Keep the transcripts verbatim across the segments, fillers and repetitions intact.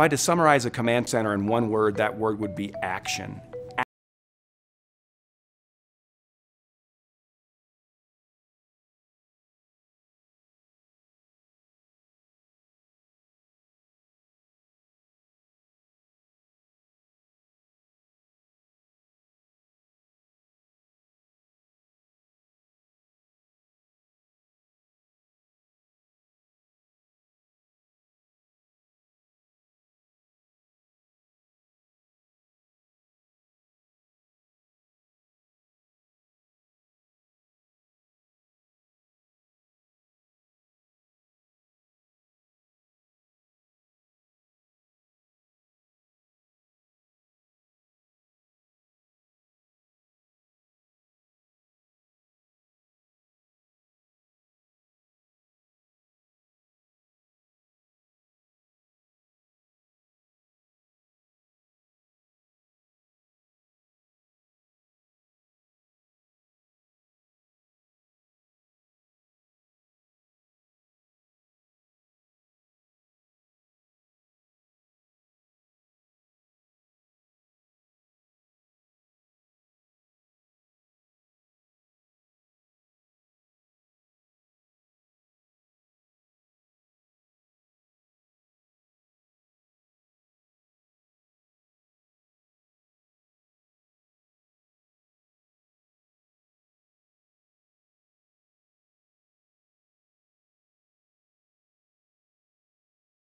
If I had to summarize a command center in one word, that word would be action.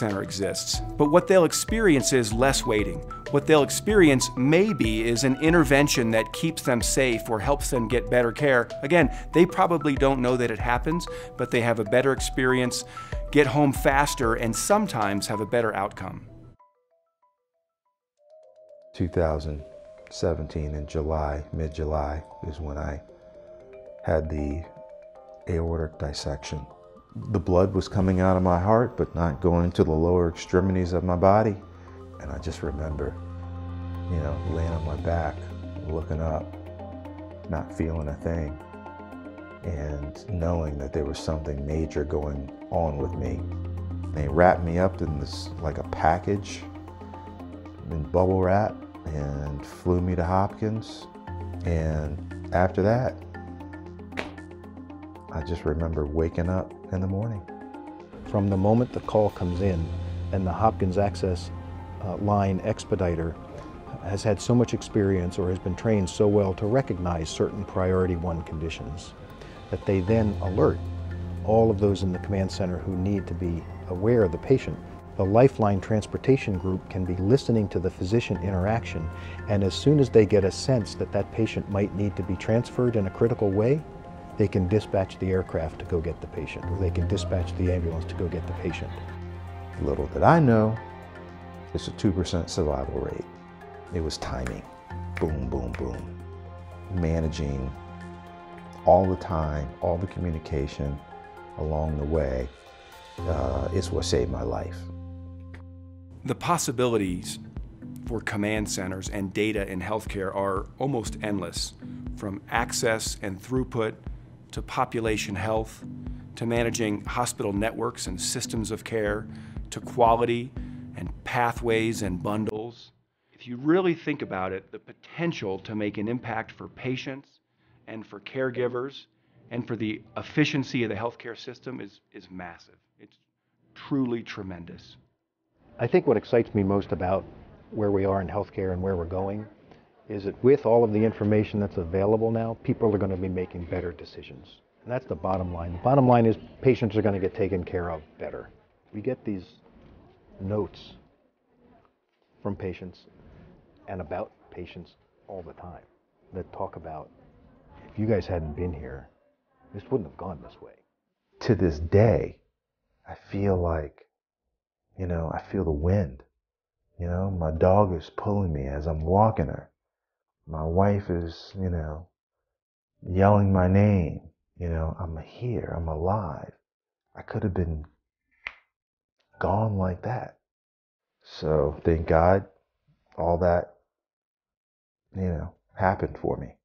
Center exists. But what they'll experience is less waiting. What they'll experience maybe is an intervention that keeps them safe or helps them get better care. Again, they probably don't know that it happens, but they have a better experience, get home faster, and sometimes have a better outcome. two thousand seventeen in July, mid-July, is when I had the aortic dissection. The blood was coming out of my heart, but not going into the lower extremities of my body. And I just remember, you know, laying on my back, looking up, not feeling a thing, and knowing that there was something major going on with me. They wrapped me up in this, like a package, in bubble wrap, and flew me to Hopkins. And after that, I just remember waking up in the morning. From the moment the call comes in, and the Hopkins Access uh, Line expediter has had so much experience or has been trained so well to recognize certain priority one conditions, that they then alert all of those in the command center who need to be aware of the patient. The Lifeline transportation group can be listening to the physician interaction, and as soon as they get a sense that that patient might need to be transferred in a critical way, they can dispatch the aircraft to go get the patient, or they can dispatch the ambulance to go get the patient. Little did I know, it's a two percent survival rate. It was timing. Boom, boom, boom. Managing all the time, all the communication along the way uh, is what saved my life. The possibilities for command centers and data in healthcare are almost endless, from access and throughput to population health, to managing hospital networks and systems of care, to quality and pathways and bundles. If you really think about it, the potential to make an impact for patients and for caregivers and for the efficiency of the healthcare system is, is massive. It's truly tremendous. I think what excites me most about where we are in healthcare and where we're going is that with all of the information that's available now, people are going to be making better decisions. And that's the bottom line. The bottom line is patients are going to get taken care of better. We get these notes from patients and about patients all the time that talk about, if you guys hadn't been here, this wouldn't have gone this way. To this day, I feel like, you know, I feel the wind. You know, my dog is pulling me as I'm walking her. My wife is, you know, yelling my name. You know, I'm here, I'm alive. I could have been gone like that. So, thank God all that, you know, happened for me.